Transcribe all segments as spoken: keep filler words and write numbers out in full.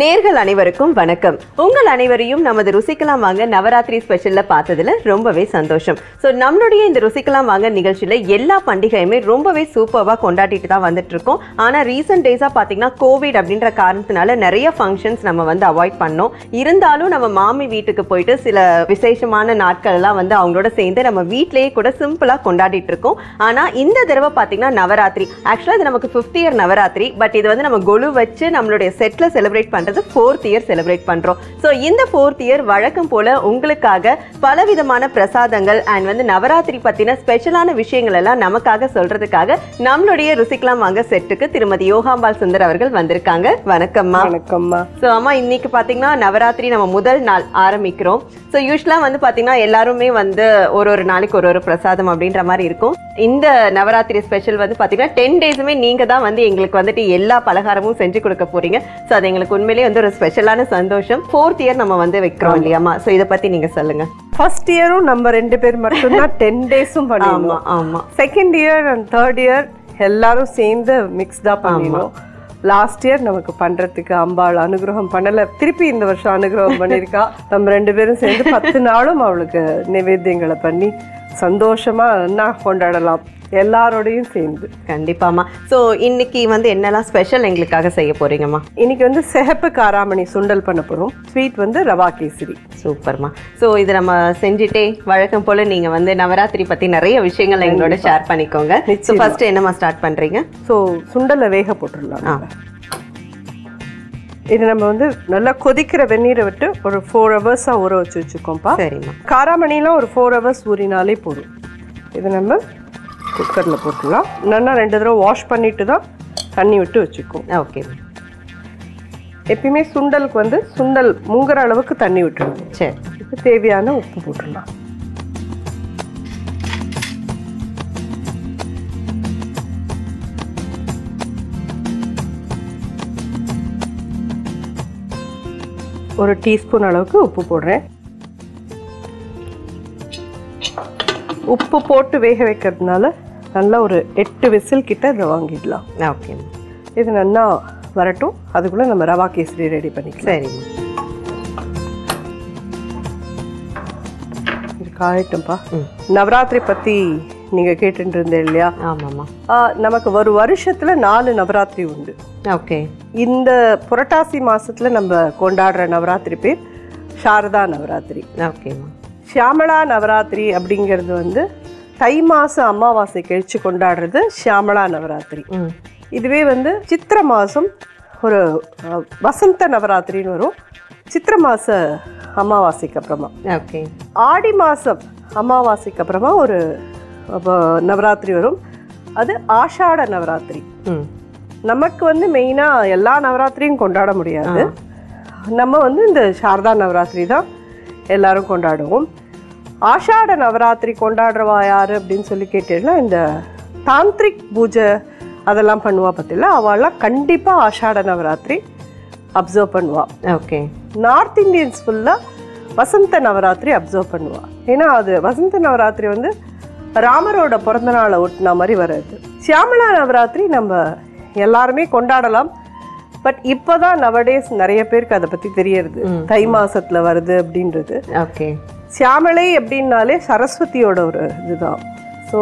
நேர்கள் அனைவருக்கும் வணக்கம். உங்கள் அனைவரையும் நமது ருசிக்கலாம் வாங்க நவராத்திரி ஸ்பெஷல்ல பார்த்ததுல ரொம்பவே சந்தோஷம். சோ நம்மளுடைய இந்த ருசிக்கலாம் வாங்க நிகழ்ச்சியில எல்லா பண்டிகையுமே ரொம்பவே சூப்பர்வா கொண்டாடிட்டு தான் வந்துட்டு இருக்கோம். ஆனா ரீசன்ட் டேஸா பாத்தீங்கன்னா கோவிட் அப்படின்ற காரணத்தினால நிறைய ஃபங்க்ஷன்ஸ் நம்ம வந்து அவாய்ட் பண்ணோம். இருந்தாலும் நம்ம மாமி வீட்டுக்கு போயிட்டு சில விசேஷமான நாட்கள் எல்லாம் வந்து அவங்களோட சேர்ந்து நம்ம வீட்லயே கூட சிம்பிளா கொண்டாடிட்டு இருக்கோம். ஆனா இந்த தடவை பாத்தீங்கன்னா நவராத்திரி ஆக்சுவலா இது நமக்கு ஃபிஃப்த் இயர் நவராத்திரி. பட் இது வந்து நம்ம கொலு வச்சு நம்மளுடைய செட்ல செலிப்ரேட் fourth year celebrate பண்றோம். சோ இந்த fourth year வழக்கம் போல உங்களுக்காக பலவிதமான பிரசாதங்கள் and வந்து நவராத்திரி பத்தின ஸ்பெஷலான விஷயங்கள் எல்லாம் நமக்காக சொல்றதுக்காக நம்மளுடைய ருசிக்கலாம் வாங்க செட்டுக்கு திருமதி யோகாம்பால் சுந்தர் அவர்கள் வந்திருக்காங்க. வணக்கம்மா. வணக்கம்மா. சோ அம்மா இன்னைக்கு பாத்தீங்கன்னா நவராத்திரி நம்ம முதல் நாள் ஆரம்பிக்கிறோம். சோ யூசுவலா வந்து பாத்தீங்கன்னா எல்லாருமே வந்து ஒரு ஒரு நாளைக்கு ஒரு ஒரு பிரசாதம் அப்படின்ற மாதிரி இருக்கும். இந்த நவராத்திரி ஸ்பெஷல் வந்து பாத்தீங்கன்னா டென் டேஸுமே நீங்க தான் வந்து எங்களுக்கு வந்துட்டு எல்லா பலகாரமும் செஞ்சு கொடுக்க போறீங்க. சோ அது எங்களுக்கு உண்மையிலேயே வந்து ஒரு ஸ்பெஷலான சந்தோஷம். ஃபோர்த் இயர் நம்ம வந்து வைக்கிறோம் இல்லையாமா? சோ இத பத்தி நீங்க சொல்லுங்க. ஃபர்ஸ்ட் இயரும் நம்ம ரெண்டு பேர் மட்டும் தான் டென் டேஸும் பண்ணுவோம். ஆமா. Second year and third year எல்லாரும் சேர்ந்து மிக்ஸ்டா பண்ணுவோம். லாஸ்ட் இயர் நமக்கு பண்றதுக்கு அம்பாள் அனுகிரகம் பண்ணல, திருப்பி இந்த வருஷம் அனுகிரகம் பண்ணிருக்கா. நம்ம ரெண்டு பேரும் சேர்ந்து பத்து நாளும் அவளுக்கு நைவேத்தியங்களை பண்ணி சந்தோஷமா என்ன கொண்டாடலாம் எல்லாரோடையும் சேர்ந்து. கண்டிப்பாமா. சோ இன்னைக்கு வந்து என்னெல்லாம் ஸ்பெஷல் எங்களுக்காக செய்ய போறீங்கம்மா? இன்னைக்கு வந்து சிகப்பு காராமணி சுண்டல் பண்ண போறோம். ஸ்வீட் வந்து ரவா கேசரி. சூப்பர்மா. சோ இது நம்ம செஞ்சுட்டே வழக்கம் போல நீங்க வந்து நவராத்திரி பத்தி நிறைய விஷயங்கள் எங்களோட ஷேர் பண்ணிக்கோங்க. சோ ஃபர்ஸ்ட் என்னமா ஸ்டார்ட் பண்றீங்க? சோ சுண்டலை வேக போட்டுடலாம். இது நம்ம வந்து நல்லா கொதிக்கிற வெந்நீரை விட்டு ஒரு ஃபோர் ஹவர்ஸா ஊற வச்சு வச்சுக்கோம்ப்பா. சரிம்மா. காராமணிலாம் ஒரு ஃபோர் ஹவர்ஸ் ஊறினாலே போதும். இது நம்ம குக்கரில் போட்டுக்கலாம். நல்லா ரெண்டு தடவை வாஷ் பண்ணிட்டு தான் தண்ணி விட்டு வச்சுக்கோம். ஓகே. எப்பயுமே சுண்டலுக்கு வந்து சுண்டல் மூங்குற அளவுக்கு தண்ணி விட்டுருவோம். சரி. இப்போ தேவையான உப்பு போட்டுடலாம். ஒரு டீஸ்பூன் அளவுக்கு உப்பு போடுறேன். உப்பு போட்டு வேக வைக்கிறதுனால நல்லா ஒரு எட்டு விசில் கிட்ட இதை வாங்கிடலாம். ஓகே. இது நல்லா வரட்டும், அதுக்குள்ளே நம்ம ரவா கேசரி ரெடி பண்ணிக்கலாம். சரிம்மா. இது காயட்டும்பா. நவராத்திரி பற்றி நீங்கள் கேட்டுட்டு இருந்தேன் இல்லையா? ஆமாம்மா. நமக்கு ஒரு வருஷத்தில் நாலு நவராத்திரி உண்டு. ஓகே. இந்த புரட்டாசி மாதத்தில் நம்ம கொண்டாடுற நவராத்திரி பேர் சாரதா நவராத்திரி. ஓகேம்மா. ஷியாமளா நவராத்திரி அப்படிங்கிறது வந்து தை மாதம் அமாவாசை கழித்து கொண்டாடுறது ஷியாமளா நவராத்திரி. இதுவே வந்து சித்திர மாதம் ஒரு வசந்த நவராத்திரின்னு வரும், சித்திர மாத அமாவாசைக்கு அப்புறமா. ஓகே. ஆடி மாதம் அமாவாசைக்கு அப்புறமா ஒரு நவராத்திரி வரும், அது ஆஷாட நவராத்திரி. நமக்கு வந்து மெயினாக எல்லா நவராத்திரியும் கொண்டாட முடியாது. நம்ம வந்து இந்த சாரதா நவராத்திரி தான் எல்லாரும் கொண்டாடுவோம். ஆஷாட நவராத்திரி கொண்டாடுறவா யார் அப்படின்னு சொல்லி கேட்டீங்கன்னா இந்த தாந்திரிக் பூஜை அதெல்லாம் பண்ணுவா பற்றில அவெல்லாம் கண்டிப்பாக ஆஷாட நவராத்திரி அப்சர்வ் பண்ணுவாள். ஓகே. நார்த் இந்தியன்ஸ் ஃபுல்லாக வசந்த நவராத்திரி அப்சர்வ் பண்ணுவாள். ஏன்னா அது வசந்த நவராத்திரி வந்து ராமரோட பிறந்தநாளை ஒட்டின மாதிரி வராது. ஷியாமளா நவராத்திரி நம்ம எல்லாருமே கொண்டாடலாம். பட் இப்போதான் நவடேஸ் நிறைய பேருக்கு அதை பற்றி தெரியறது, தை மாசத்துல வருது அப்படின்றது. ஓகே. சியாமளை அப்படின்னாலே சரஸ்வதியோட ஒரு இதுதான். ஸோ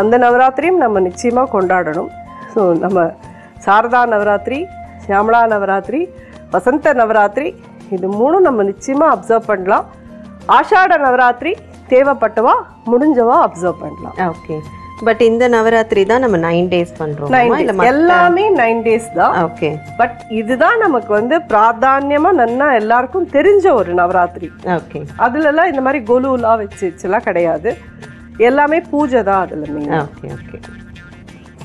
அந்த நவராத்திரியும் நம்ம நிச்சயமாக கொண்டாடணும். ஸோ நம்ம சாரதா நவராத்திரி, சியாமளா நவராத்திரி, வசந்த நவராத்திரி இது மூணும் நம்ம நிச்சயமாக அப்சர்வ் பண்ணலாம். ஆஷாட நவராத்திரி தேவைப்பட்டவா முடிஞ்சவா அப்சர்வ் பண்ணலாம். ஓகே. பட் இந்த நவராத்திரி தான் நம்ம நைன் டேஸ் பண்றோம். எல்லாமே நைன் டேஸ் தான். ஓகே. பட் இதுதான் நமக்கு வந்து பிராதான்யமா நல்லா எல்லாருக்கும் தெரிஞ்ச ஒரு நவராத்திரி. ஓகே. அதுல எல்லாம் இந்த மாதிரி கொலுலாம் வச்சுலாம் கிடையாது, எல்லாமே பூஜை தான் அதுல மெயின். ஓகே. ஓகே.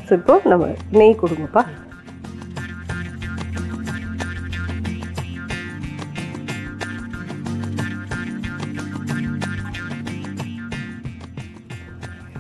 ஸோ இப்போ நம்ம நெய் கொடுங்கப்பா.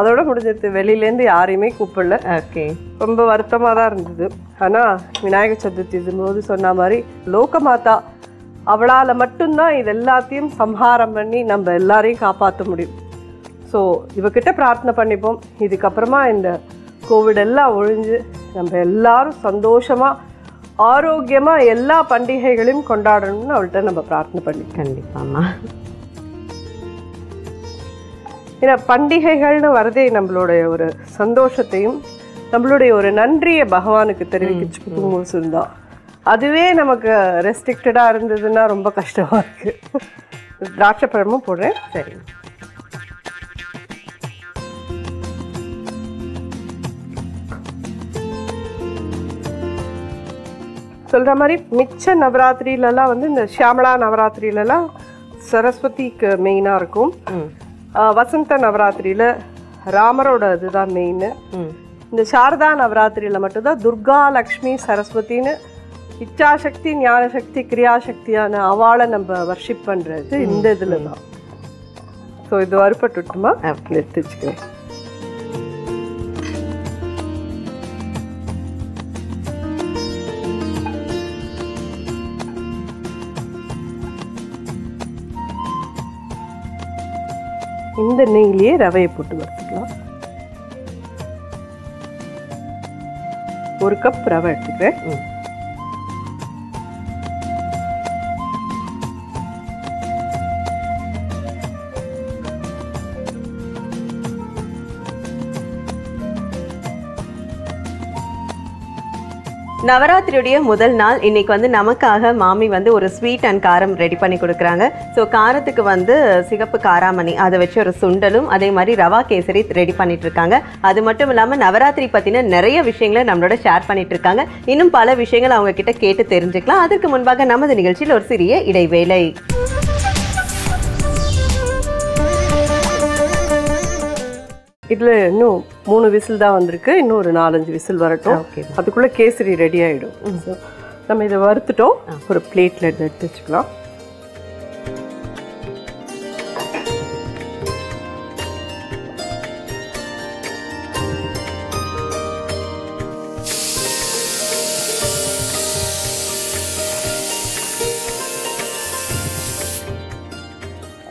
அதோட முடிஞ்சது. வெளியில இருந்து யாரையுமே கூப்பிடல. ஓகே ரொம்ப வருத்தமா தான் இருந்தது. ஆனா விநாயகர் சதுர்த்தி இதும்போது சொன்ன மாதிரி லோகமாதா அவளால மட்டும்தான் இது எல்லாத்தையும் சம்ஹாரம் பண்ணி நம்ம எல்லாரையும் காப்பாற்ற முடியும். ஸோ இவகிட்ட பிரார்த்தனை பண்ணிப்போம். இதுக்கப்புறமா இந்த கோவிட் எல்லாம் ஒழிஞ்சு நம்ம எல்லாரும் சந்தோஷமாக ஆரோக்கியமாக எல்லா பண்டிகைகளையும் கொண்டாடணும்னு அவள்கிட்ட நம்ம பிரார்த்தனை பண்ணி. கண்டிப்பாம்மா. ஏன்னா பண்டிகைகள்னு வரதே நம்மளுடைய ஒரு சந்தோஷத்தையும் நம்மளுடைய ஒரு நன்றியை பகவானுக்கு தெரிவிக்க சொல்லுதான். அதுவே நமக்கு ரெஸ்ட்ரிக்டடாக இருந்ததுன்னா ரொம்ப கஷ்டமாக இருக்குது. திராட்சை பழமும் போடுறேன். சரி சொல்கிற மாதிரி மிச்ச நவராத்திரிலலாம் வந்து இந்த ஷியாமலா நவராத்திரிலலாம் சரஸ்வதிக்கு மெயினாக இருக்கும். வசந்த நவராத்திரியில் ராமரோட இதுதான் மெயின். இந்த சாரதா நவராத்திரியில் மட்டும்தான் துர்கா லக்ஷ்மி சரஸ்வதினு இச்சாசக்தி ஞானசக்தி கிரியாசக்தியான அவளை நம்ம வர்ஷிப் பண்ணுறது இந்த இதில் தான். ஸோ இது வறுப்பட்டுட்டுமா எடுத்துச்சுக்கிறேன். இந்த நெய்யிலேயே ரவையை போட்டு வறுத்துக்கலாம். ஒரு கப் ரவை எடுத்துக்கிறேன். நவராத்திரியுடைய முதல் நாள் இன்னைக்கு வந்து நமக்காக மாமி வந்து ஒரு ஸ்வீட் அண்ட் காரம் ரெடி பண்ணி கொடுக்குறாங்க. ஸோ காரத்துக்கு வந்து சிகப்பு காராமணி அதை வச்சு ஒரு சுண்டலும் அதே மாதிரி ரவா கேசரி ரெடி பண்ணிட்டு இருக்காங்க. அது மட்டும் இல்லாமல் நவராத்திரி பற்றின நிறைய விஷயங்களை நம்மளோட ஷேர் பண்ணிட்டு இருக்காங்க. இன்னும் பல விஷயங்கள் அவங்க கிட்ட கேட்டு தெரிஞ்சுக்கலாம். அதற்கு முன்பாக நமது நிகழ்ச்சியில் ஒரு சிறிய இடைவேளை. இதில் இன்னும் மூணு விசில் தான் வந்திருக்கு. இன்னும் ஒரு நாலஞ்சு விசில் வரட்டும். அதுக்குள்ளே கேசரி ரெடி ஆகிடும். நம்ம இதை வறுத்துட்டோம். ஒரு பிளேட்டில் எடுத்து வச்சுக்கலாம்.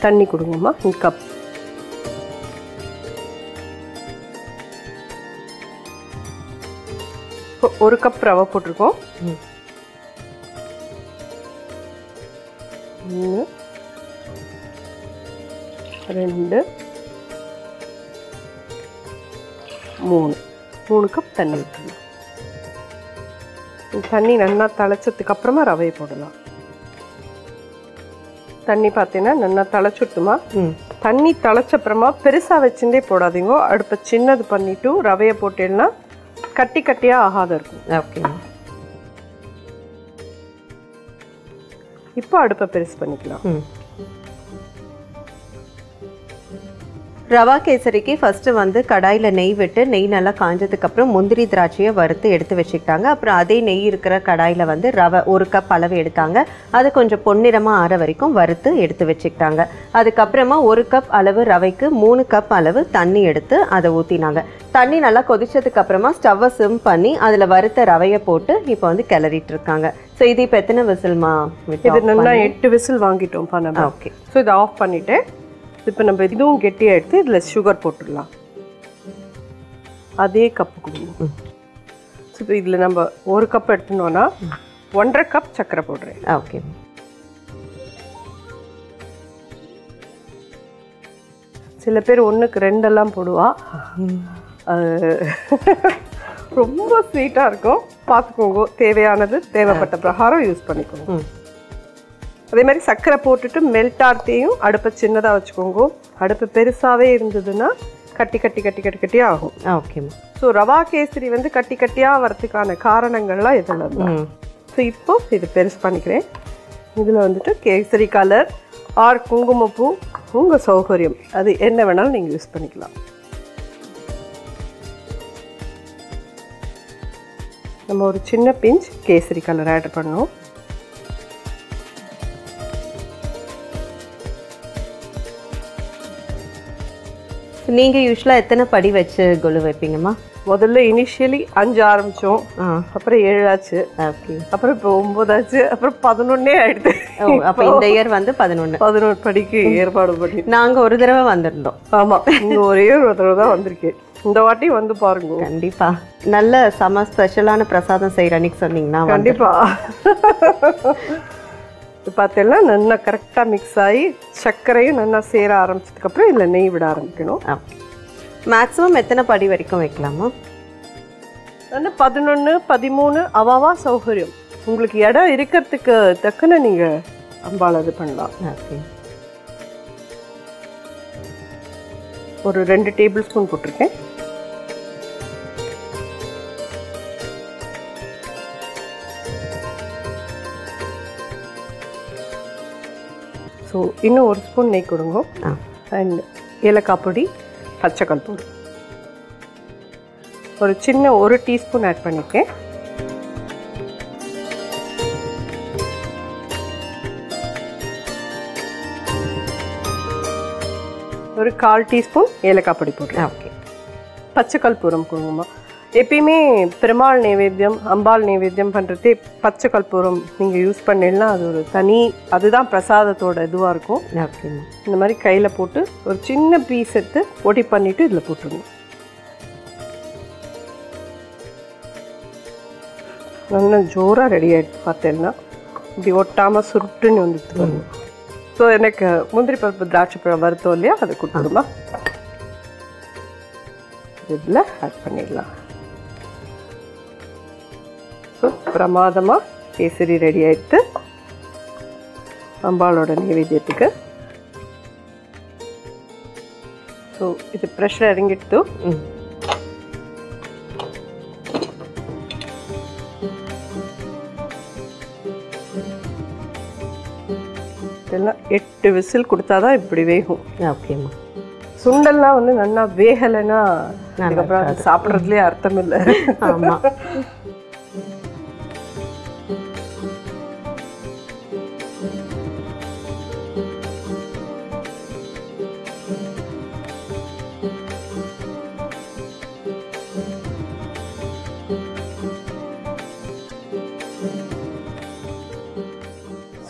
தண்ணி கொடுங்கம்மா. இந்த கப் ஒரு கப் ரவை போட்டிருக்கோம். ரெண்டு மூணு மூணு கப் தண்ணி ஊற்றணும். தண்ணி நல்லா தழைச்சதுக்கு அப்புறமா ரவையை போடலாம். தண்ணி பார்த்தீங்கன்னா நல்லா தழைச்சுட்டுமா. தண்ணி தழைச்சப்புறமா பெருசாக வச்சுட்டே போடாதீங்க. அடுப்பை சின்னது பண்ணிட்டு ரவையை போட்டேன்னா கட்டி கட்டியாக ஆகாத இருக்கும். ஓகேம்மா. இப்போ அடுப்பை பெருசு பண்ணிக்கலாம். ரவா கேசரிக்கு ஃபஸ்ட்டு வந்து கடாயில் நெய் விட்டு நெய் நல்லா காஞ்சதுக்கப்புறம் முந்திரி திராட்சையை வறுத்து எடுத்து வச்சுக்கிட்டாங்க. அப்புறம் அதே நெய் இருக்கிற கடாயில் வந்து ரவை ஒரு கப் அளவு எடுத்தாங்க. அதை கொஞ்சம் பொன்னிறமாக ஆற வரைக்கும் வறுத்து எடுத்து வச்சுக்கிட்டாங்க. அதுக்கப்புறமா ஒரு கப் அளவு ரவைக்கு மூணு கப் அளவு தண்ணி எடுத்து அதை ஊற்றினாங்க. தண்ணி நல்லா கொதிச்சதுக்கப்புறமா ஸ்டவ்வை சிம் பண்ணி அதில் வறுத்த ரவையை போட்டு இப்போ வந்து கிளறிட்டு இருக்காங்க. ஸோ இது இப்போ எத்தனை விசில்மா? இது நல்லா எட்டு விசில் வாங்கிட்டோம் பண்ண. ஓகே. ஸோ இதை ஆஃப் பண்ணிவிட்டேன். இப்போ நம்ம இதுவும் கெட்டியாக எடுத்து இதில் சுகர் போட்டுடலாம். அதே கப்பு கொடுங்க. இப்போ இதில் நம்ம ஒரு கப் எடுத்துனோன்னா ஒன்றரை கப் சர்க்கரை போடுறேன். ஓகே. சில பேர் ஒன்றுக்கு ரெண்டெல்லாம் போடுவா. ரொம்ப ஸ்வீட்டாக இருக்கும். பார்த்துக்கோங்க. தேவையானது தேவைப்பட்ட பிரகாரம் யூஸ் பண்ணிக்கோங்க. அதே மாதிரி சர்க்கரை போட்டுட்டு மெல்டார்த்தையும் அடுப்பை சின்னதாக வச்சுக்கோங்க. அடுப்பு பெருசாகவே இருந்ததுன்னா கட்டி கட்டி கட்டி கட்டி கட்டியாக ஆகும். ஓகேம்மா. ஸோ ரவா கேசரி வந்து கட்டி கட்டியாக வரதுக்கான காரணங்கள்லாம் இதில் தான். ஸோ இப்போ இது பெருசு பண்ணிக்கிறேன். இதில் வந்துட்டு கேசரி கலர் ஆர் குங்குமப்பூ உங்கள் சௌகரியம். அது என்ன வேணாலும் நீங்கள் யூஸ் பண்ணிக்கலாம். நம்ம ஒரு சின்ன பிஞ்ச் கேசரி கலர் ஆட் பண்ணோம். நீங்க யூசுவலா எத்தனை படி வச்சு கொலு வைப்பீங்கம்மா? முதல்ல இனிஷியலி அஞ்சு ஆரம்பித்தோம், அப்புறம் ஏழு ஆச்சு, அப்புறம் இப்போ ஒம்பது ஆச்சு, அப்புறம் பதினொன்னே ஆயிடுது. அப்போ இந்த இயர் வந்து பதினொன்று பதினொன்று படிக்கு ஏற்பாடு பண்ணி நாங்கள் ஒரு தடவை வந்திருந்தோம். ஆமாம், இங்கே ஒரே ஒரு தடவை தான் வந்திருக்கேன். இந்த வாட்டி வந்து பாருங்க. கண்டிப்பா நல்ல சம ஸ்பெஷலான பிரசாதம் செய்யற அன்னைக்கு சொன்னீங்கன்னா கண்டிப்பா பார்த்தீங்கன்னா நல்லா கரெக்டாக மிக்ஸ் ஆகி சர்க்கரையும் நல்லா சேர ஆரம்பிச்சதுக்கப்புறம் இதில் நெய் விட ஆரம்பிக்கணும். மேக்ஸிமம் எத்தனை படி வரைக்கும் வைக்கலாமா? வந்து பதினொன்று பதிமூணு அவாவா சௌகரியம். உங்களுக்கு இடம் இருக்கிறதுக்கு தக்கன நீங்கள் அம்பாள் இது பண்ணலாம். ஓகே, ஒரு ரெண்டு டேபிள் ஸ்பூன் போட்டிருக்கேன். ஸோ இன்னும் ஒரு ஸ்பூன் நெய் கொடுங்க. அண்ட் ஏலக்காய் பொடி, பச்சை கல்பூர் ஒரு சின்ன ஒரு டீஸ்பூன் ஆட் பண்ணிக்கேன். ஒரு கால் டீஸ்பூன் ஏலக்காய் பொடி போடுறேன். ஓகே, பச்சை கல்பூரம் கொடுங்கம்மா. எப்பயுமே பெருமாள் நைவேத்தியம் அம்பாள் நைவேத்தியம் பண்ணுறதே பச்சை கல்பூரம் நீங்கள் யூஸ் பண்ணிடலாம். அது ஒரு தனி, அதுதான் பிரசாதத்தோட இதுவாக இருக்கும். இந்த மாதிரி கையில் போட்டு ஒரு சின்ன பீஸ் எடுத்து பொடி பண்ணிவிட்டு இதில் போட்டுருங்க. நல்லா ஜோராக ரெடி ஆகிடுச்சு. பார்த்தேன்னா இப்படி ஒட்டாமல் சுருட்டுன்னு வந்துட்டு வரணும். ஸோ எனக்கு முந்திரி பருப்பு திராட்சை பழம் வருத்தம் இல்லையா, அதை கொடுத்துருமா இதில் ஆட் பண்ணிடலாம். பிரமாதமாக கேசரி ரெடி ஆகிட்டு அம்பாளோட நைவேத்தியத்துக்கு. ஸோ இது ப்ரெஷர் இறங்கிட்டு இதெல்லாம் எட்டு விசில் கொடுத்தாதான் இப்படி வேகும். ஓகேம்மா, சுண்டெல்லாம் வந்து நல்லா வேகலைன்னா அதுக்கப்புறம் அது சாப்பிட்றதுலேயே அர்த்தம் இல்லை. ஆமாம்,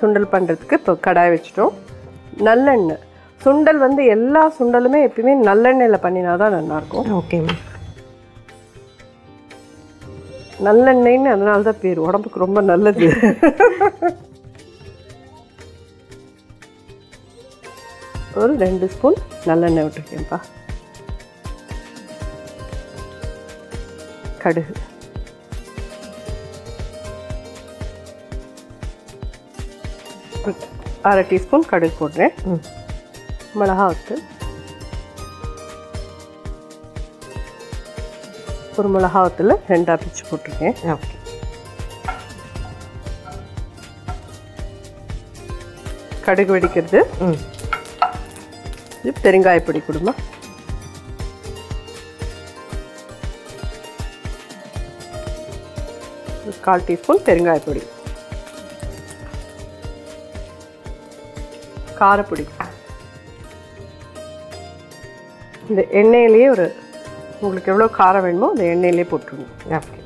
சுண்டல் பண்ணுறதுக்கு இப்போ கடாய் வச்சுட்டோம். நல்லெண்ணெய் சுண்டல் வந்து எல்லா சுண்டலுமே எப்பயுமே நல்லெண்ணெயில் பண்ணினா தான் நல்லாயிருக்கும். ஓகேம்மா, நல்லெண்ணெய்ன்னு அதனால தான் பேர், உடம்புக்கு ரொம்ப நல்லது. ஒரு ரெண்டு ஸ்பூன் நல்லெண்ணெய் விட்டுருக்கேன்ப்பா. கடுகு, அரை டீஸ்பூன் கடுகு போடுறேன். மிளகாத்து ஒரு மிளகாத்தில் ரெண்டாக பிச்சு போட்டிருக்கேன். ஓகே, கடுகு வெடிக்கிறது. இது பெருங்காயப்பொடி கொடுமா. கால் டீஸ்பூன் பெருங்காயப்பொடி, காரப்பொடி. இந்த எண்ணெயிலேயே ஒரு உங்களுக்கு எவ்வளோ காரம் வேணுமோ அந்த எண்ணெயிலே போட்டுருங்க. ஓகே,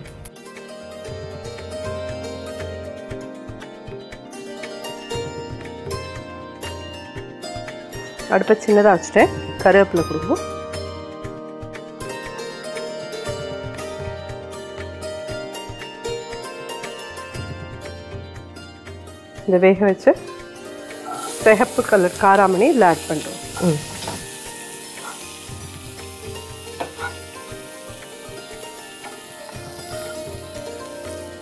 அடுப்பை சின்னதாக வச்சுட்டேன். கருவேப்பிலை கொடுப்போம். இந்த வேக வச்சு சிகப்பு கலர் காராமணி இதில் ஆட் பண்ணுறோம்.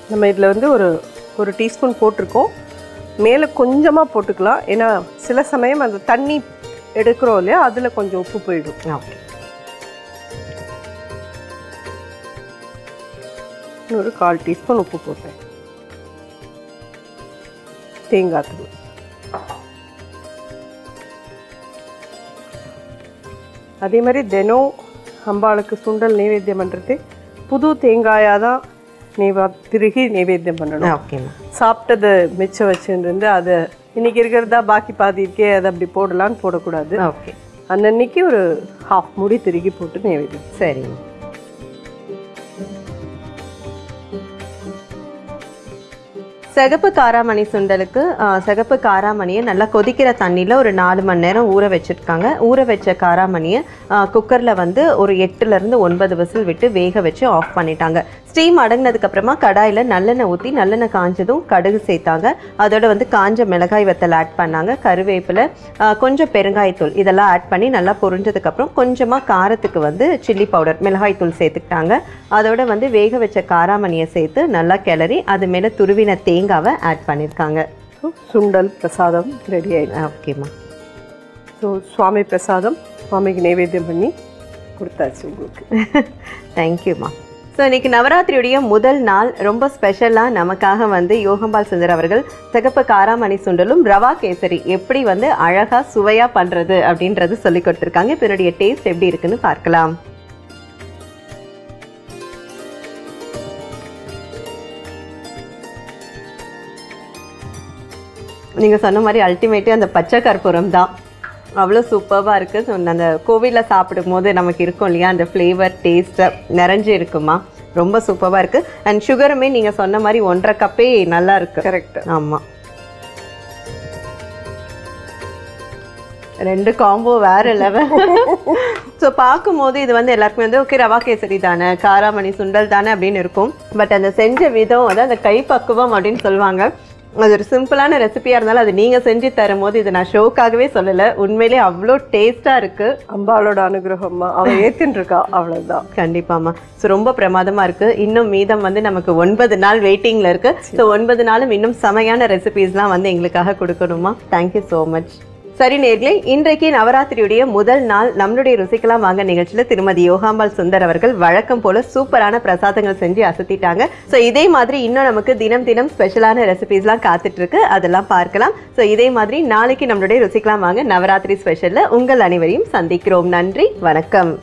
நம்ம இதில் வந்து ஒரு ஒரு டீஸ்பூன் போட்டிருக்கோம். மேலே கொஞ்சமாக போட்டுக்கலாம், ஏன்னா சில சமயம் அந்த தண்ணி எடுக்கிறோம் இல்லையா, அதில் கொஞ்சம் உப்பு போயிடும். ஓகே, ஒரு கால் டீஸ்பூன் உப்பு போட்டேன். தேங்காய் தூள், அதே மாதிரி தினம் அம்பாளுக்கு சுண்டல் நைவேத்தியம் பண்ணுறது புது தேங்காயாக தான் திருகி நைவேத்தியம் பண்ணணும். ஓகே மா. சாப்பிட்டது மிச்சம் வச்சிருந்து அது இன்னைக்கு இருக்குறதா பாக்கி பாதி இருக்கே அது அப்படி போடலாம் போட கூடாது. ஓகே. அன்னைக்கு ஒரு half மூடி திருகி போட்டு நைவேத்தியம். சரி. சகப்பு காராமணி சுண்டலுக்கு சகப்பு காராமணியை நல்லா கொதிக்கிற தண்ணியில் ஒரு நாலு மணி நேரம் ஊற வச்சுருக்காங்க. ஊற வச்ச காராமணியை குக்கரில் வந்து ஒரு எட்டுலேருந்து ஒன்பது விசில் விட்டு வேக வச்சு ஆஃப் பண்ணிட்டாங்க. ஸ்டீம் அடங்கினதுக்கப்புறமா கடாயில் நல்லெண்ணெய் ஊற்றி நல்லெண்ணெய் காஞ்சதும் கடுகு சேர்த்தாங்க. அதோடு வந்து காஞ்ச மிளகாய் வத்தல் ஆட் பண்ணாங்க. கருவேப்பிலை கொஞ்சம் பெருங்காயத்தூள் இதெல்லாம் ஆட் பண்ணி நல்லா பொரிஞ்சதுக்கப்புறம் கொஞ்சமாக காரத்துக்கு வந்து சில்லி பவுடர் மிளகாய் தூள் சேர்த்துக்கிட்டாங்க. அதோடு வந்து வேக வச்ச காராமணியை சேர்த்து நல்லா கிளறி அது மேலே துருவின தேங்காய் காவை ஆட் பண்ணிருக்காங்க. சோ சுண்டல் பிரசாதம் ரெடி ஆயிடுச்சு. ஓகேமா. சோ சுவாமி பிரசாதம் சுவாமிக்கு நைவேத்தியம் பண்ணி கொடுத்தாச்சு உங்களுக்கு. Thank you மா. ஸோ இன்றைக்கி நவராத்திரியுடைய முதல் நாள் ரொம்ப ஸ்பெஷலாக நமக்காக வந்து யோகம்பால் சுந்தர் அவர்கள் சகப்பு காராமணி சுண்டலும் ரவா கேசரி எப்படி வந்து அழகாக சுவையாக பண்ணுறது அப்படின்றது சொல்லி கொடுத்துருக்காங்க. இப்போ என்னுடைய டேஸ்ட் எப்படி இருக்குன்னு பார்க்கலாம். நீங்கள் சொன்ன மாதிரி அல்டிமேட்டாக அந்த பச்சை கற்பூரம் தான் அவ்வளோ சூப்பராக இருக்குது. ஸோ அந்த கோவிலில் சாப்பிடும் போது நமக்கு இருக்கும் இல்லையா அந்த ஃப்ளேவர் டேஸ்ட்டை நிறைஞ்சு இருக்குமா, ரொம்ப சூப்பராக இருக்குது. அண்ட் சுகருமே நீங்கள் சொன்ன மாதிரி ஒன்றரை கப்பே நல்லா இருக்குது. கரெக்ட். ஆமாம், ரெண்டு காம்போ வேறு லெவல். ஸோ பார்க்கும்போது இது வந்து எல்லாருக்குமே வந்து ஓகே ரவா கேசரி தானே காராமணி சுண்டல் தானே அப்படின்னு இருக்கும். பட் அந்த செஞ்ச விதம் வந்து அந்த கைப்பக்குவம் அப்படின்னு சொல்லுவாங்க. அது ஒரு சிம்பிளான ரெசிபியாக இருந்தாலும் அது நீங்கள் செஞ்சு தரும்போது இது நான் ஷோக்காகவே சொல்லலை, உண்மையிலே அவ்வளோ டேஸ்ட்டாக இருக்குது. அம்பாளோட அனுகிரகம்மா அவள் ஏற்றின்னு இருக்கா, அவ்வளோதான். கண்டிப்பாம்மா. ஸோ ரொம்ப பிரமாதமாக இருக்குது. இன்னும் மீதம் வந்து நமக்கு ஒன்பது நாள் வெயிட்டிங்கில் இருக்குது. ஸோ ஒன்பது நாளும் இன்னும் செமையான ரெசிபீஸ்லாம் வந்து எங்களுக்காக கொடுக்கணுமா. Thank you so much. சரி நேர்களே, இன்றைக்கு நவராத்திரியுடைய முதல் நாள் நம்மளுடைய ருசிக்கலாம் வாங்க நிகழ்ச்சியில் திருமதி யோகாம்பாள் சுந்தர் அவர்கள் வழக்கம் போல சூப்பரான பிரசாதங்கள் செஞ்சு அசத்திட்டாங்க. ஸோ இதே மாதிரி இன்னும் நமக்கு தினம் தினம் ஸ்பெஷலான ரெசிபீஸ்லாம் காத்துட்ருக்கு, அதெல்லாம் பார்க்கலாம். ஸோ இதே மாதிரி நாளைக்கு நம்மளுடைய ருசிக்கலாம் வாங்க நவராத்திரி ஸ்பெஷலில் உங்கள் அனைவரையும் சந்திக்கிறோம். நன்றி, வணக்கம்.